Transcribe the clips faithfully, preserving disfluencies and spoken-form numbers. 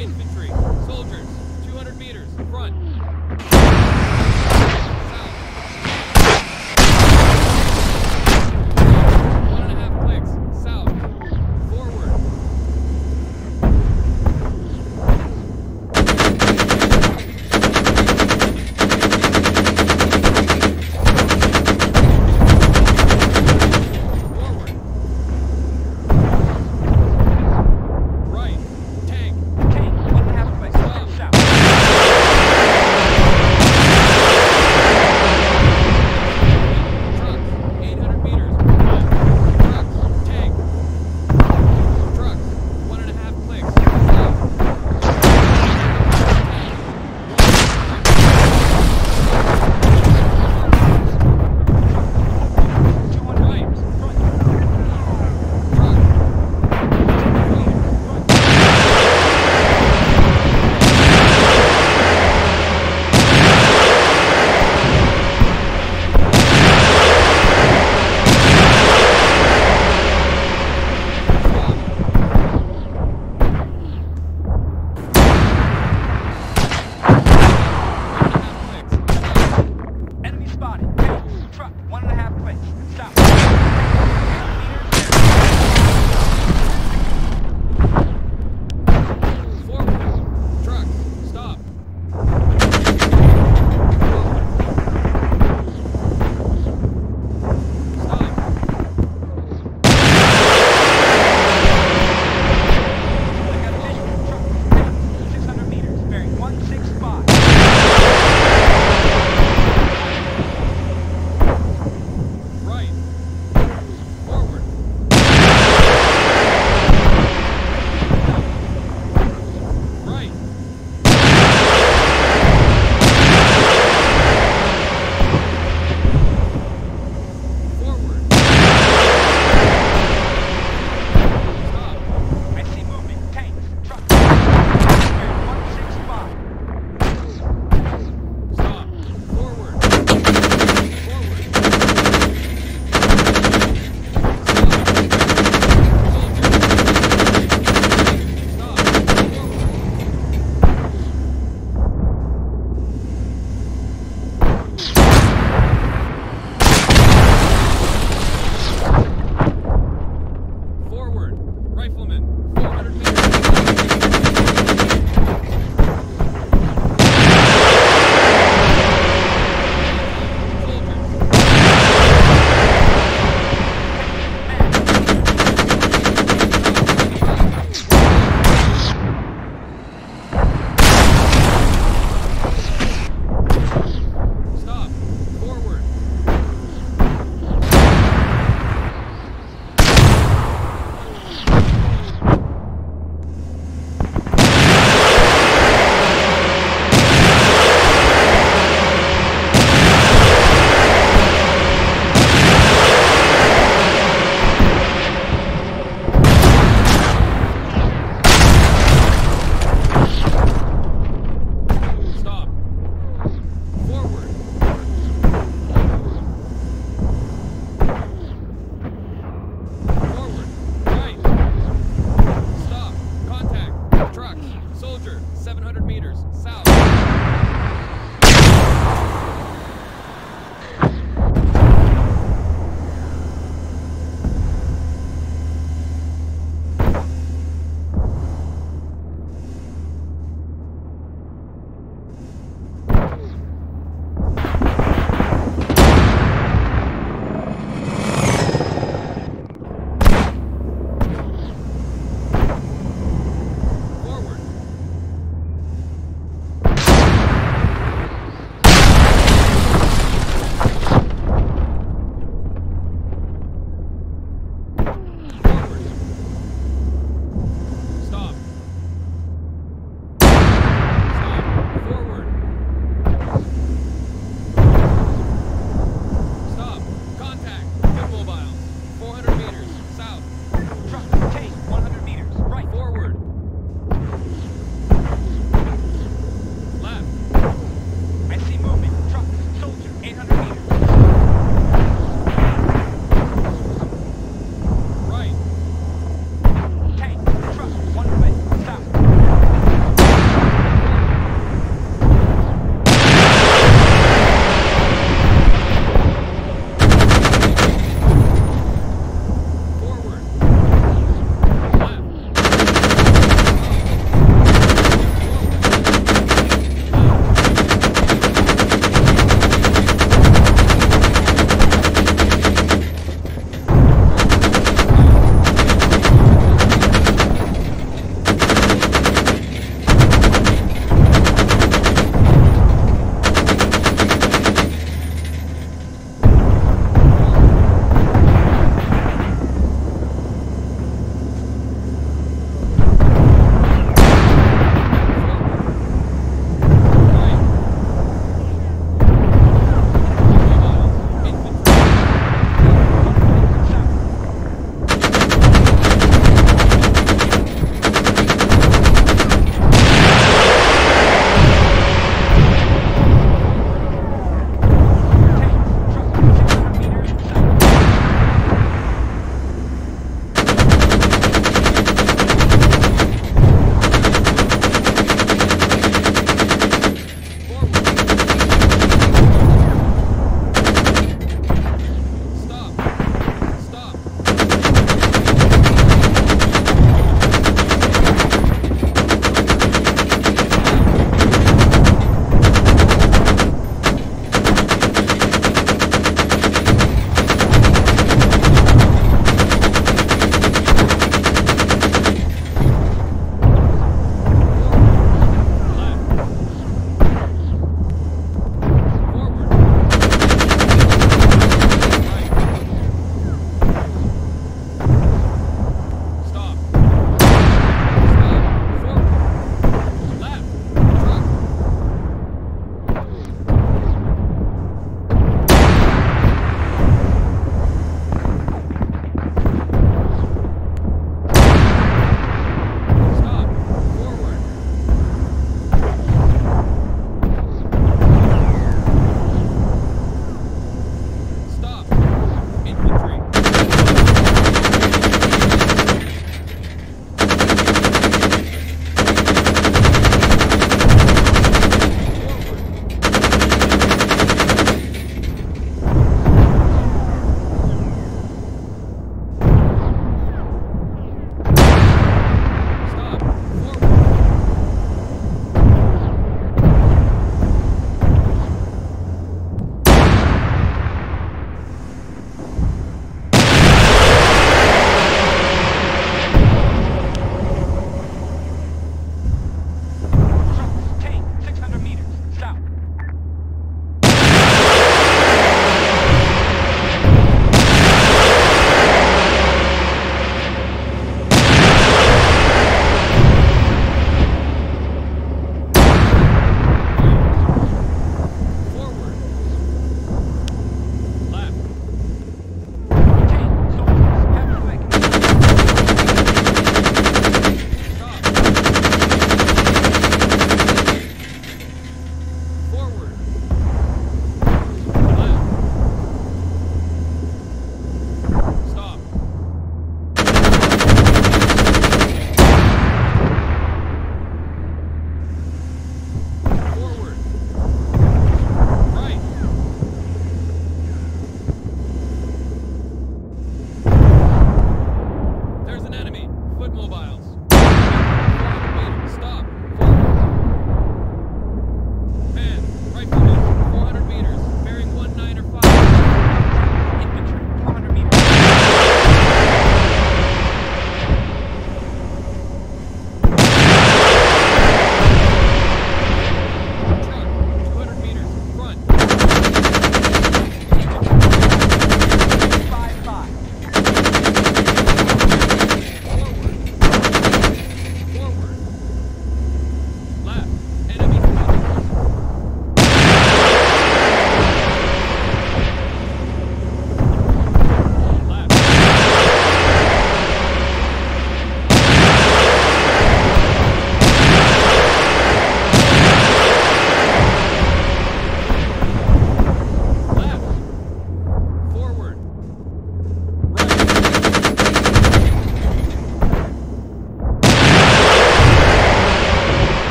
Infantry, soldiers, two hundred meters, front.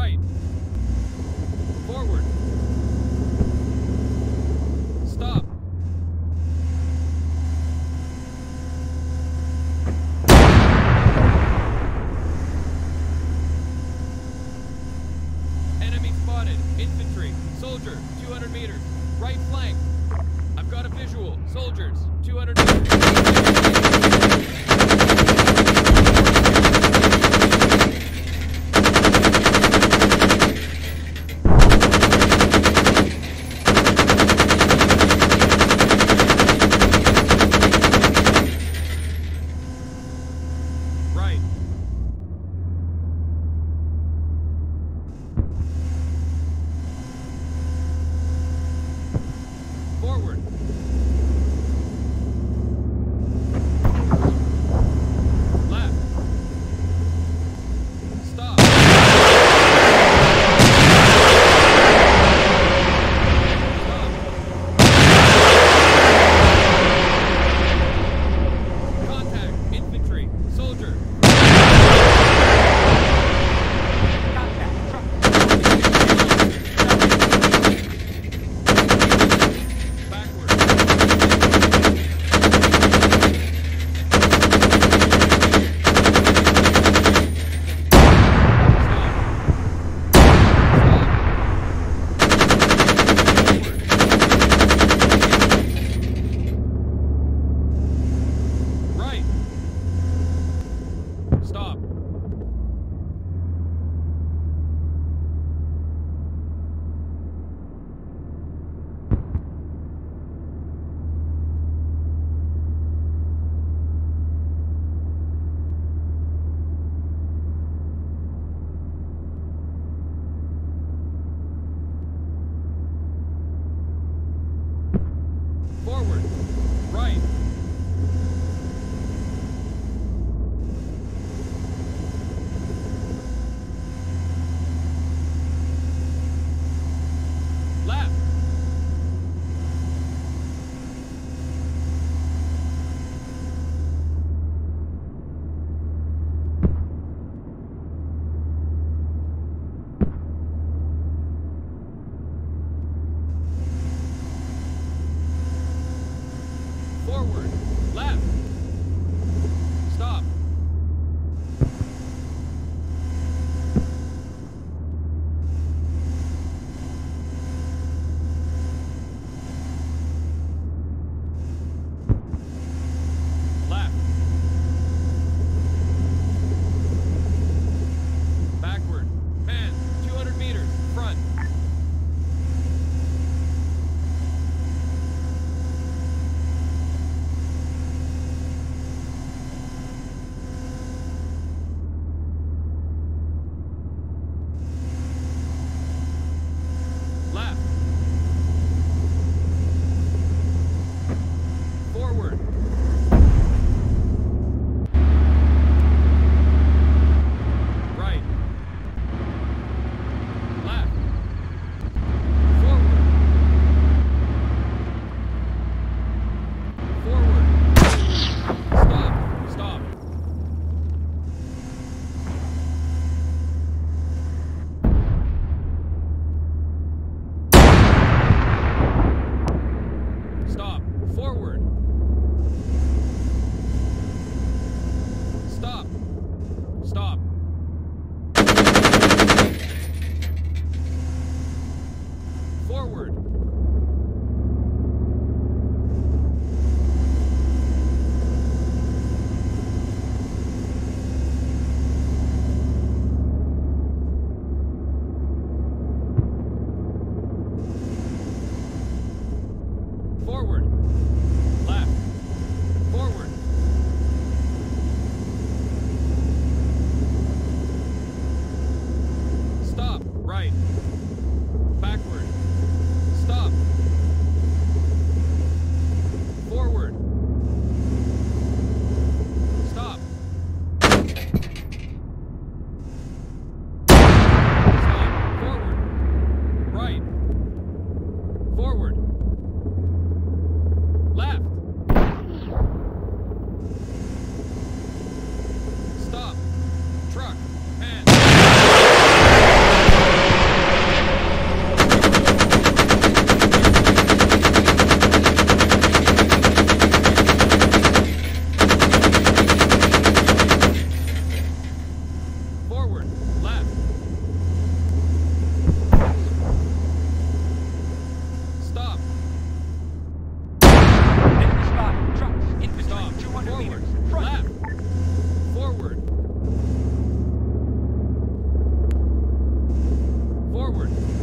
right. Forward. Stop. Enemy spotted. Infantry. Soldier. two hundred meters. Right flank. I've got a visual. Soldiers. two hundred meters. Forward, right. Forward. forward.